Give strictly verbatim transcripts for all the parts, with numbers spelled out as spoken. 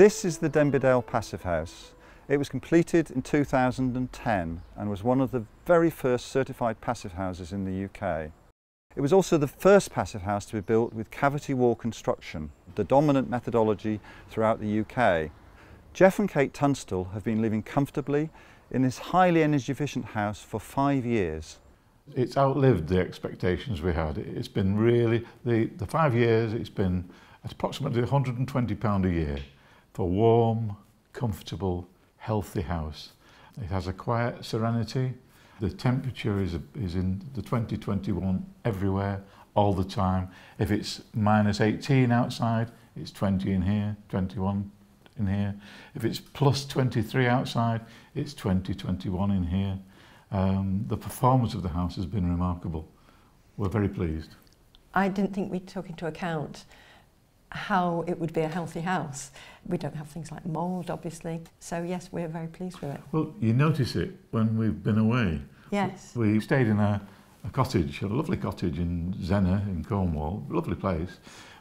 This is the Denby Dale Passive House. It was completed in two thousand ten and was one of the very first certified passive houses in the U K. It was also the first passive house to be built with cavity wall construction, the dominant methodology throughout the U K. Geoff and Kate Tunstall have been living comfortably in this highly energy efficient house for five years. It's outlived the expectations we had. It's been really, the, the five years it's been approximately one hundred and twenty pounds a year for a warm, comfortable, healthy house. It has a quiet serenity. The temperature is, is in the twenty, twenty-one everywhere, all the time. If it's minus eighteen outside, it's twenty in here, twenty-one in here. If it's plus twenty-three outside, it's twenty, twenty-one in here. Um, the performance of the house has been remarkable. We're very pleased. I didn't think we took into account how it would be a healthy house. We don't have things like mould, obviously. So yes, we're very pleased with it. Well, you notice it when we've been away. Yes. We stayed in a, a cottage, a lovely cottage in Zennor in Cornwall, lovely place.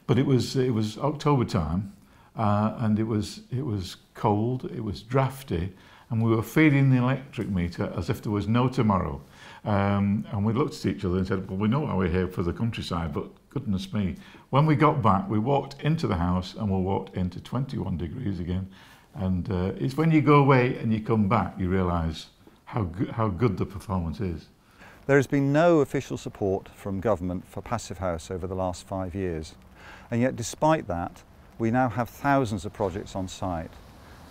But it was it was October time, uh, and it was it was cold, it was drafty, and we were feeding the electric meter as if there was no tomorrow. Um, and we looked at each other and said, well, we know why we're here for the countryside, but goodness me. When we got back, we walked into the house and we walked into twenty-one degrees again. And uh, it's when you go away and you come back, you realise how, go how good the performance is. There has been no official support from government for Passive House over the last five years. And yet, despite that, we now have thousands of projects on site.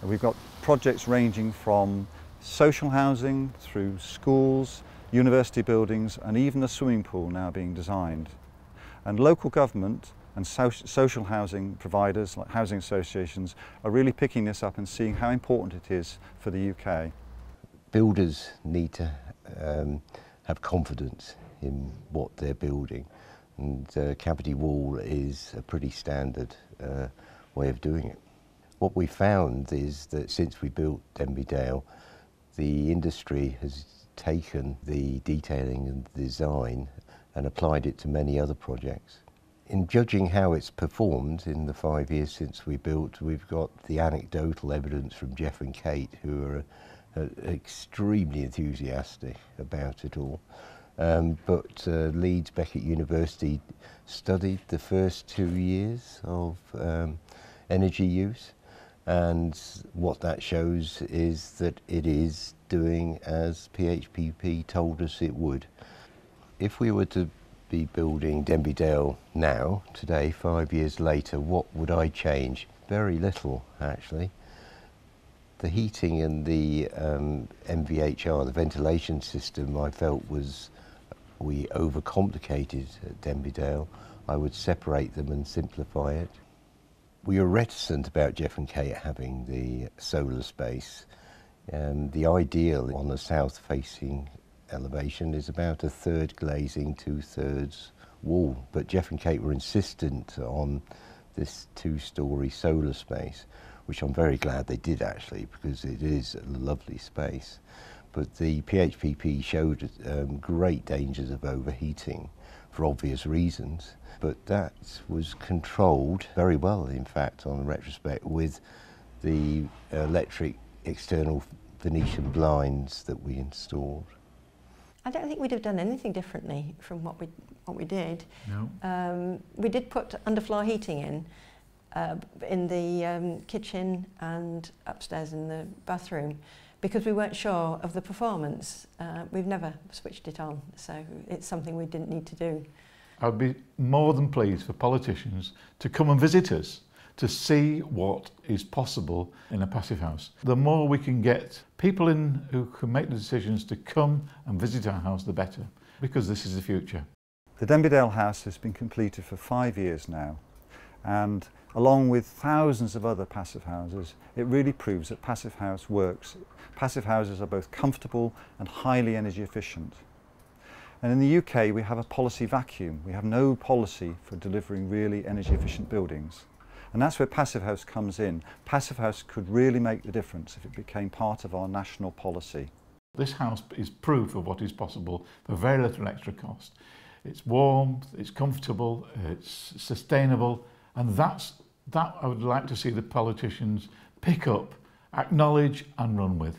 And we've got projects ranging from social housing through schools, university buildings, and even a swimming pool now being designed. And local government and so social housing providers like housing associations are really picking this up and seeing how important it is for the U K. Builders need to um, have confidence in what they're building, and uh, cavity wall is a pretty standard uh, way of doing it. What we found is that since we built Denby Dale, the industry has taken the detailing and the design and applied it to many other projects. In judging how it's performed in the five years since we built, we've got the anecdotal evidence from Geoff and Kate, who are uh, extremely enthusiastic about it all. Um, but uh, Leeds Beckett University studied the first two years of um, energy use, and what that shows is that it is doing as P H P P told us it would. If we were to be building Denby Dale now, today, five years later, what would I change? Very little, actually. The heating and the um, M V H R, the ventilation system, I felt was we overcomplicated at Denby Dale. I would separate them and simplify it. We were reticent about Geoff and Kate having the solar space. Um, the ideal on the south-facing elevation is about a third glazing, two-thirds wall. But Geoff and Kate were insistent on this two-storey solar space, which I'm very glad they did, actually, because it is a lovely space. But the P H P P showed um, great dangers of overheating for obvious reasons. But that was controlled very well, in fact, on retrospect, with the electric external Venetian blinds that we installed. I don't think we'd have done anything differently from what we, what we did. No. Um, we did put underfloor heating in, uh, in the um, kitchen and upstairs in the bathroom, because we weren't sure of the performance. Uh, we've never switched it on, so it's something we didn't need to do. I'd be more than pleased for politicians to come and visit us to see what is possible in a passive house. The more we can get people in who can make the decisions to come and visit our house, the better, because this is the future. The Denby Dale House has been completed for five years now, and along with thousands of other passive houses, it really proves that Passive House works. Passive houses are both comfortable and highly energy efficient. And in the U K, we have a policy vacuum. We have no policy for delivering really energy efficient buildings. And that's where Passive House comes in. Passive House could really make the difference if it became part of our national policy. This house is proof of what is possible for very little extra cost. It's warm, it's comfortable, it's sustainable, and that's that I would like to see the politicians pick up, acknowledge and run with.